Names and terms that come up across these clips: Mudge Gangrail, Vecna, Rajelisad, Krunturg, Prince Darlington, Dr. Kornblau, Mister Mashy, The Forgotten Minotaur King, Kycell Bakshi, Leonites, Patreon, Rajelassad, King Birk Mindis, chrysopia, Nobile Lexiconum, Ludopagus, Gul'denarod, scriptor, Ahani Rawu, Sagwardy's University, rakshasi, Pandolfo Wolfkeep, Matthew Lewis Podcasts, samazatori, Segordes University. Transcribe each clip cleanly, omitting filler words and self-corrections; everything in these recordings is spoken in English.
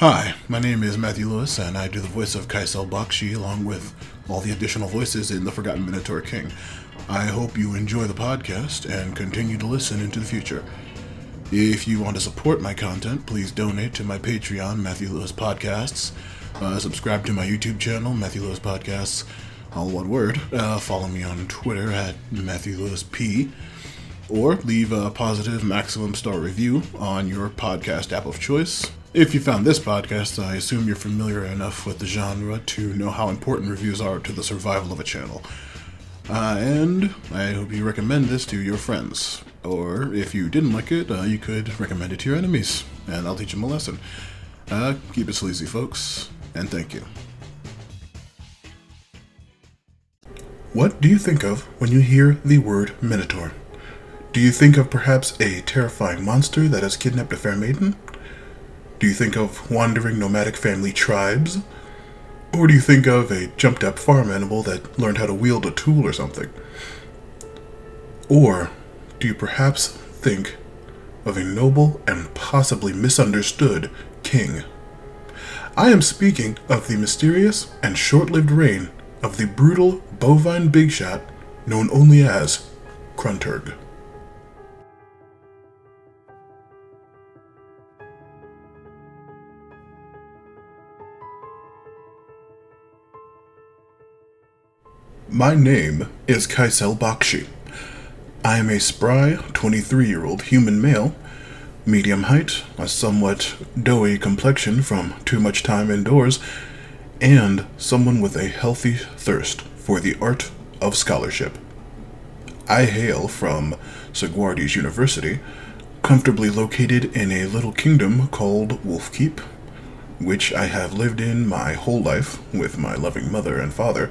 Hi, my name is Matthew Lewis, and I do the voice of Kycell Bakshi, along with all the additional voices in The Forgotten Minotaur King. I hope you enjoy the podcast and continue to listen into the future. If you want to support my content, please donate to my Patreon, Matthew Lewis Podcasts, subscribe to my YouTube channel, Matthew Lewis Podcasts, all one word, follow me on Twitter at Matthew Lewis P, or leave a positive maximum star review on your podcast app of choice. If you found this podcast, I assume you're familiar enough with the genre to know how important reviews are to the survival of a channel. And I hope you recommend this to your friends. Or, if you didn't like it, you could recommend it to your enemies, and I'll teach them a lesson. Keep it sleazy, folks, and thank you. What do you think of when you hear the word Minotaur? Do you think of perhaps a terrifying monster that has kidnapped a fair maiden? Do you think of wandering nomadic family tribes? Or do you think of a jumped-up farm animal that learned how to wield a tool or something? Or do you perhaps think of a noble and possibly misunderstood king? I am speaking of the mysterious and short-lived reign of the brutal bovine big shot known only as Krunturg. My name is Kycell Bakshi. I am a spry 23-year-old human male, medium height, a somewhat doughy complexion from too much time indoors, and someone with a healthy thirst for the art of scholarship. I hail from Sagwardy's University, comfortably located in a little kingdom called Wolfkeep, which I have lived in my whole life with my loving mother and father,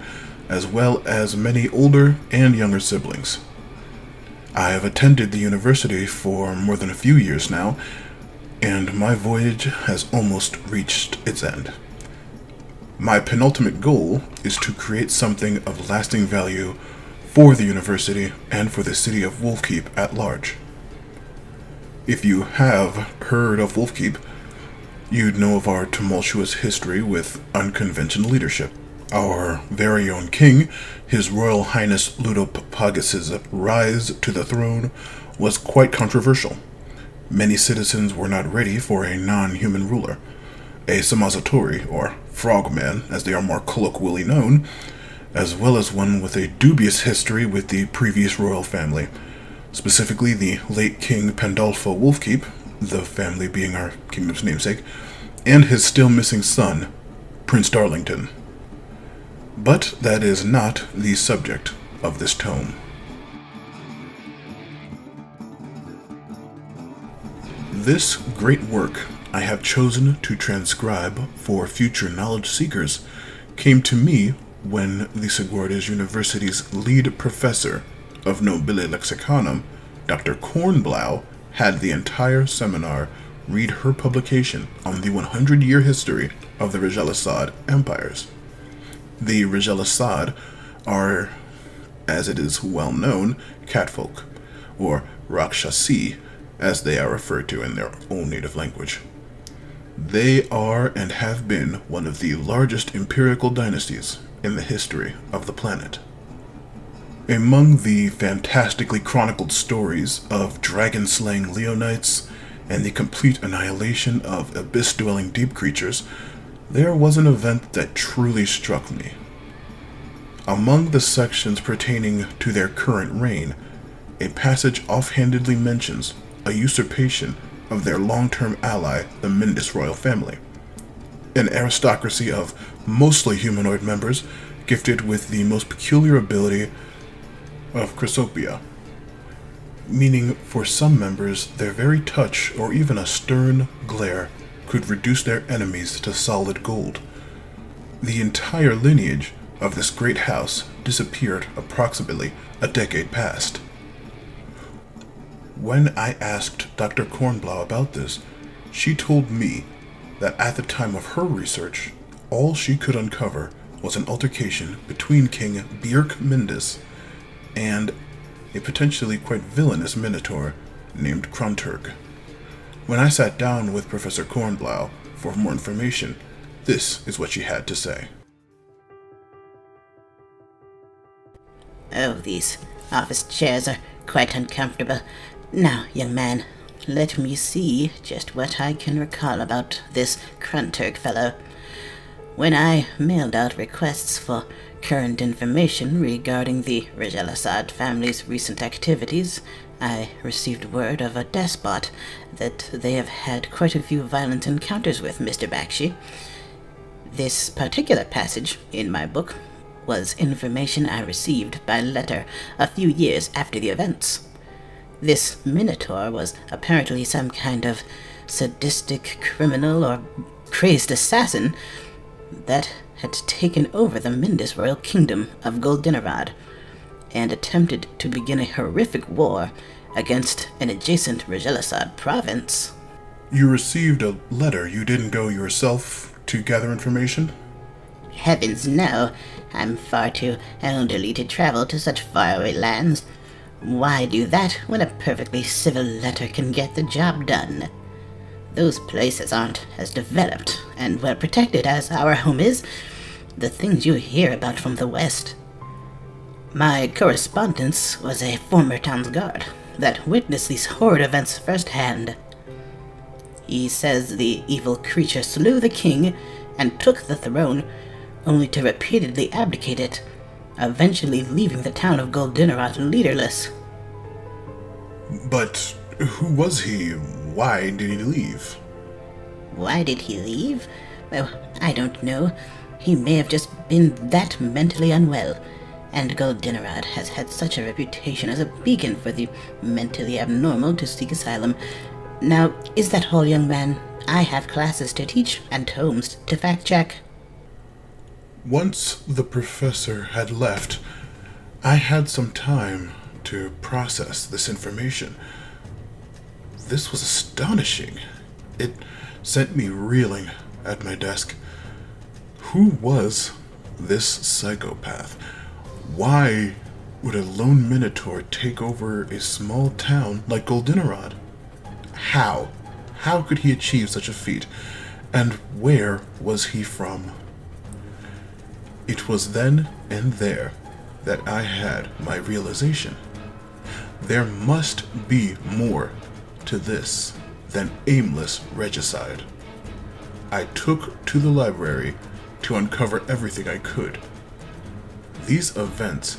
as well as many older and younger siblings. I have attended the university for more than a few years now, and my voyage has almost reached its end. My penultimate goal is to create something of lasting value for the university and for the city of Wolfkeep at large. If you have heard of Wolfkeep, you'd know of our tumultuous history with unconventional leadership. Our very own king, His Royal Highness Ludopagus's rise to the throne, was quite controversial. Many citizens were not ready for a non-human ruler. A samazatori, or frogman, as they are more colloquially known, as well as one with a dubious history with the previous royal family, specifically the late King Pandolfo Wolfkeep, the family being our kingdom's namesake, and his still-missing son, Prince Darlington. But that is not the subject of this tome. This great work I have chosen to transcribe for future knowledge seekers came to me when the Segordes University's lead professor of Nobile Lexiconum, Dr. Kornblau, had the entire seminar read her publication on the 100-year history of the Rajelisad empires. The Rajelisad are, as it is well known, catfolk, or rakshasi, as they are referred to in their own native language. They are and have been one of the largest imperial dynasties in the history of the planet. Among the fantastically chronicled stories of dragon-slaying Leonites and the complete annihilation of abyss-dwelling deep creatures, there was an event that truly struck me. Among the sections pertaining to their current reign, a passage offhandedly mentions a usurpation of their long-term ally, the Mindis royal family, an aristocracy of mostly humanoid members gifted with the most peculiar ability of chrysopia, meaning for some members their very touch or even a stern glare could reduce their enemies to solid gold. The entire lineage of this great house disappeared approximately a decade past. When I asked Dr. Kornblau about this, she told me that at the time of her research, all she could uncover was an altercation between King Birk Mindis and a potentially quite villainous minotaur named Krunturg. When I sat down with Professor Kornblau for more information, this is what she had to say. Oh, these office chairs are quite uncomfortable. Now, young man, let me see just what I can recall about this Krunturg fellow. When I mailed out requests for current information regarding the Rajelassad family's recent activities, I received word of a despot that they have had quite a few violent encounters with Mr. Bakshi. This particular passage in my book was information I received by letter a few years after the events. This Minotaur was apparently some kind of sadistic criminal or crazed assassin that had taken over the Mindis royal kingdom of Gul'denarod and attempted to begin a horrific war against an adjacent Rajelisad province. You received a letter. You didn't go yourself to gather information? Heavens no. I'm far too elderly to travel to such faraway lands. Why do that when a perfectly civil letter can get the job done? Those places aren't as developed and well protected as our home is. The things you hear about from the West. My correspondence was a former town's guard that witnessed these horrid events firsthand. He says the evil creature slew the king and took the throne, only to repeatedly abdicate it, eventually leaving the town of Gul'denarod leaderless. But who was he? Why did he leave? Why did he leave? Well, I don't know. He may have just been that mentally unwell, and Gul'denarod has had such a reputation as a beacon for the mentally abnormal to seek asylum. Now, is that all, young man? I have classes to teach and tomes to fact-check. Once the professor had left, I had some time to process this information. This was astonishing. It sent me reeling at my desk. Who was this psychopath? Why would a lone Minotaur take over a small town like Gul'denarod? How? How could he achieve such a feat? And where was he from? It was then and there that I had my realization. There must be more to this than aimless regicide. I took to the library to uncover everything I could. These events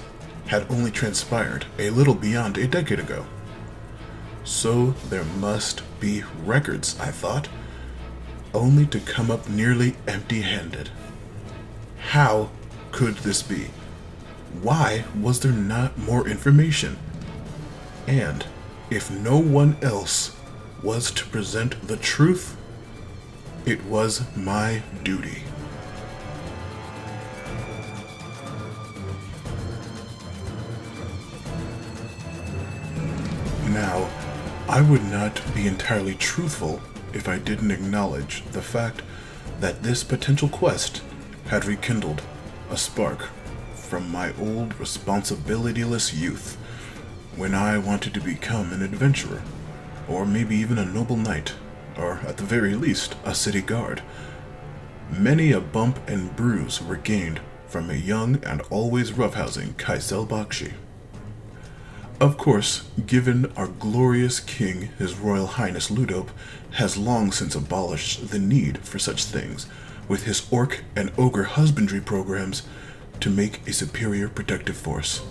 had only transpired a little beyond a decade ago. So there must be records, I thought, only to come up nearly empty-handed. How could this be? Why was there not more information? And if no one else was to present the truth, it was my duty. Now, I would not be entirely truthful if I didn't acknowledge the fact that this potential quest had rekindled a spark from my old responsibility-less youth when I wanted to become an adventurer, or maybe even a noble knight, or at the very least, a city guard. Many a bump and bruise were gained from a young and always roughhousing Kycell Bakshi. Of course, given our glorious king, His Royal Highness Ludop, has long since abolished the need for such things, with his orc and ogre husbandry programs to make a superior protective force,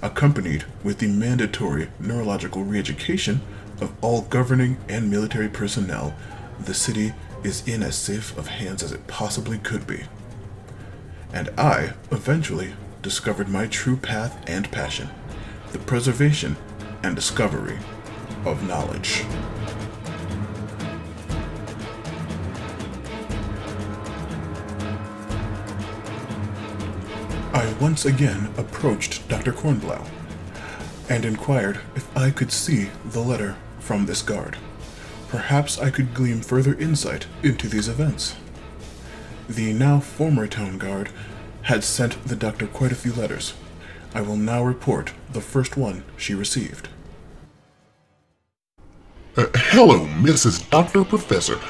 accompanied with the mandatory neurological re-education of all governing and military personnel. The city is in as safe of hands as it possibly could be. And I eventually discovered my true path and passion, the preservation and discovery of knowledge. I once again approached Dr. Kornblau and inquired if I could see the letter from this guard. Perhaps I could glean further insight into these events. The now former town guard had sent the doctor quite a few letters. I will now report the first one she received. Hello, Mrs. Dr. Professor.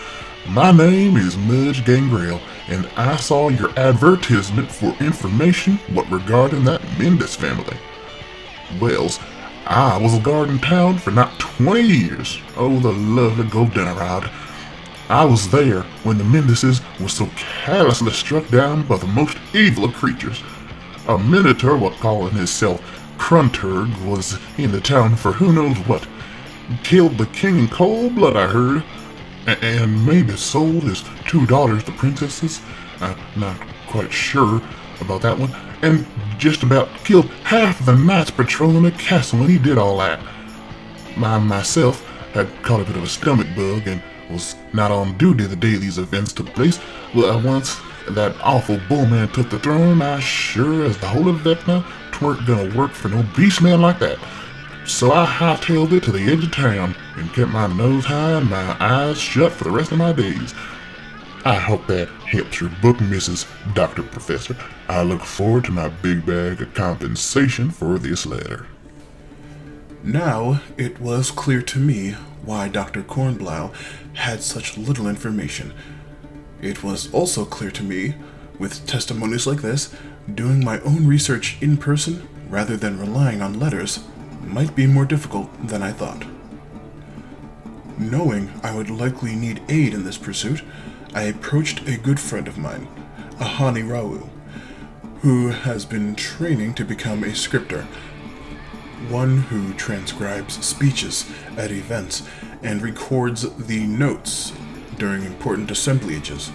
My name is Mudge Gangrail, and I saw your advertisement for information what regarding that Mindis family. Wells, I was a guard in town for not 20 years. Oh, the lovely Gul'denarod. I was there when the Mindises were so callously struck down by the most evil of creatures. A Minotaur, what calling himself Krunturg, was in the town for who knows what. Killed the king in cold blood, I heard, and maybe sold his 2 daughters to princesses. I'm not quite sure about that one. And just about killed half the knights patrolling the castle when he did all that. I myself had caught a bit of a stomach bug and was not on duty the day these events took place. Well, once that awful bull man took the throne, I sure as the whole of Vecna, 'tweren't gonna work for no beast man like that. So I hightailed it to the edge of town and kept my nose high and my eyes shut for the rest of my days. I hope that helps your book, Mrs. Dr. Professor. I look forward to my big bag of compensation for this letter. Now it was clear to me why Dr. Kornblau had such little information. It was also clear to me, with testimonies like this, doing my own research in person rather than relying on letters might be more difficult than I thought. Knowing I would likely need aid in this pursuit, I approached a good friend of mine, Ahani Rawu, who has been training to become a scriptor, one who transcribes speeches at events and records the notes during important assemblages,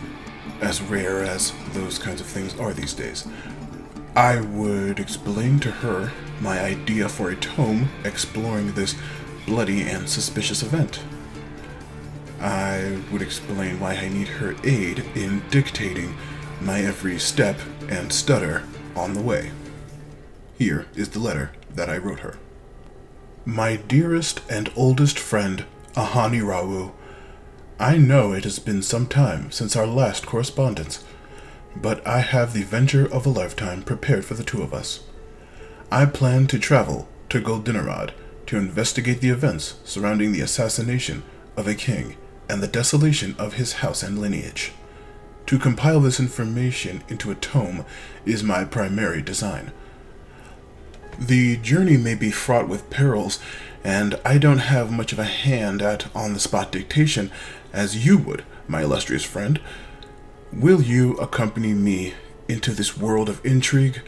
as rare as those kinds of things are these days. I would explain to her my idea for a tome exploring this bloody and suspicious event. I would explain why I need her aid in dictating my every step and stutter on the way. Here is the letter that I wrote her. My dearest and oldest friend, Ahani Rawu, I know it has been some time since our last correspondence, but I have the venture of a lifetime prepared for the two of us. I plan to travel to Gul'denarod to investigate the events surrounding the assassination of a king and the desolation of his house and lineage. To compile this information into a tome is my primary design. The journey may be fraught with perils, and I don't have much of a hand at on-the-spot dictation as you would, my illustrious friend. Will you accompany me into this world of intrigue?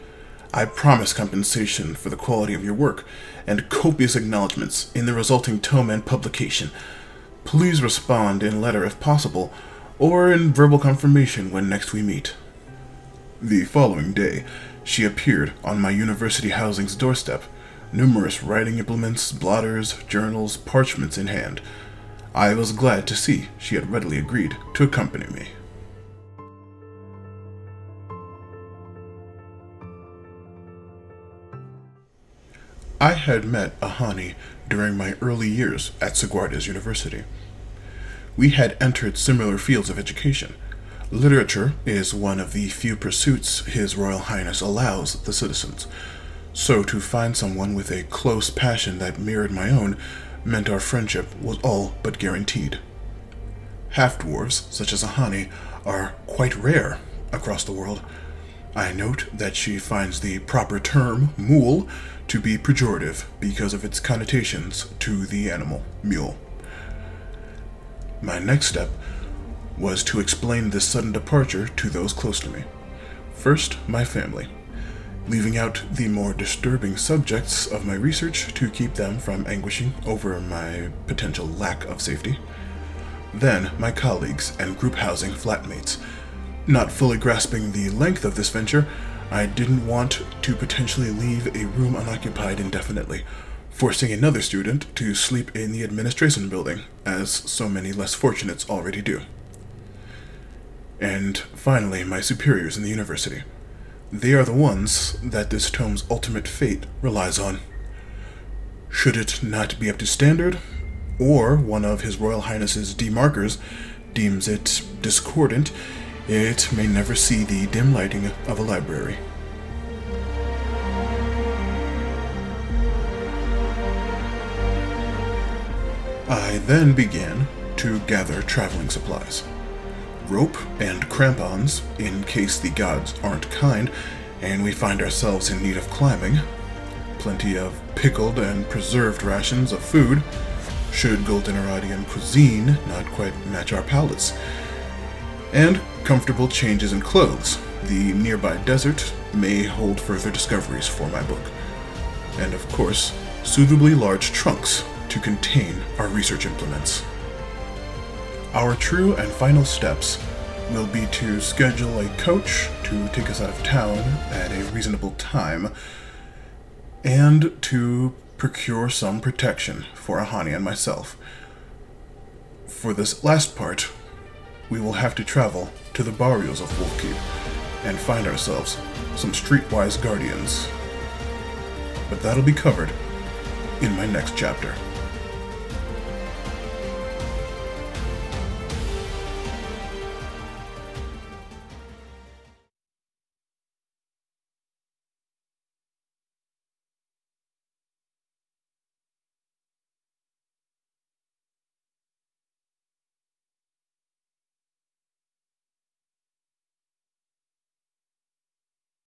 I promise compensation for the quality of your work, and copious acknowledgments in the resulting tome and publication. Please respond in letter if possible, or in verbal confirmation when next we meet. The following day, she appeared on my university housing's doorstep, numerous writing implements, blotters, journals, parchments in hand. I was glad to see she had readily agreed to accompany me. I had met Ahani during my early years at Sagwardy's University. We had entered similar fields of education. Literature is one of the few pursuits His Royal Highness allows the citizens, so to find someone with a close passion that mirrored my own meant our friendship was all but guaranteed. Half-dwarves, such as Ahani, are quite rare across the world. I note that she finds the proper term, mule, to be pejorative because of its connotations to the animal, mule. My next step was to explain this sudden departure to those close to me. First, my family, leaving out the more disturbing subjects of my research to keep them from anguishing over my potential lack of safety. Then, my colleagues and group housing flatmates. Not fully grasping the length of this venture, I didn't want to potentially leave a room unoccupied indefinitely, forcing another student to sleep in the administration building, as so many less fortunates already do. And finally, my superiors in the university. They are the ones that this tome's ultimate fate relies on. Should it not be up to standard, or one of His Royal Highness's demarkers deems it discordant, it may never see the dim lighting of a library. I then began to gather traveling supplies. rope and crampons, in case the gods aren't kind, and we find ourselves in need of climbing. Plenty of pickled and preserved rations of food, should Gul'denarodian cuisine not quite match our palates. And comfortable changes in clothes. The nearby desert may hold further discoveries for my book. And of course, suitably large trunks to contain our research implements. Our true and final steps will be to schedule a coach to take us out of town at a reasonable time, and to procure some protection for Ahani and myself. For this last part, we will have to travel to the barrios of Wolfkeep and find ourselves some streetwise guardians. But that'll be covered in my next chapter.